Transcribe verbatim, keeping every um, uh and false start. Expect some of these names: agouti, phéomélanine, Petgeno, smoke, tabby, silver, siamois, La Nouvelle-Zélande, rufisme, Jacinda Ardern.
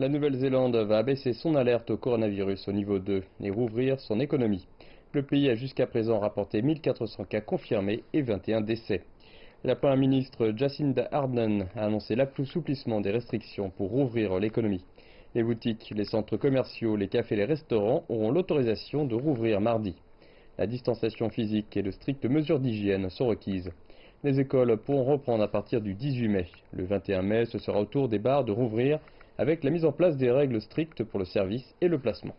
La Nouvelle-Zélande va abaisser son alerte au coronavirus au niveau deux et rouvrir son économie. Le pays a jusqu'à présent rapporté mille quatre cents cas confirmés et vingt et un décès. La Première ministre Jacinda Ardern a annoncé l'assouplissement des restrictions pour rouvrir l'économie. Les boutiques, les centres commerciaux, les cafés et les restaurants auront l'autorisation de rouvrir mardi. La distanciation physique et de strictes mesures d'hygiène sont requises. Les écoles pourront reprendre à partir du dix-huit mai. Le vingt et un mai, ce sera au tour des bars de rouvrir, avec la mise en place des règles strictes pour le service et le placement.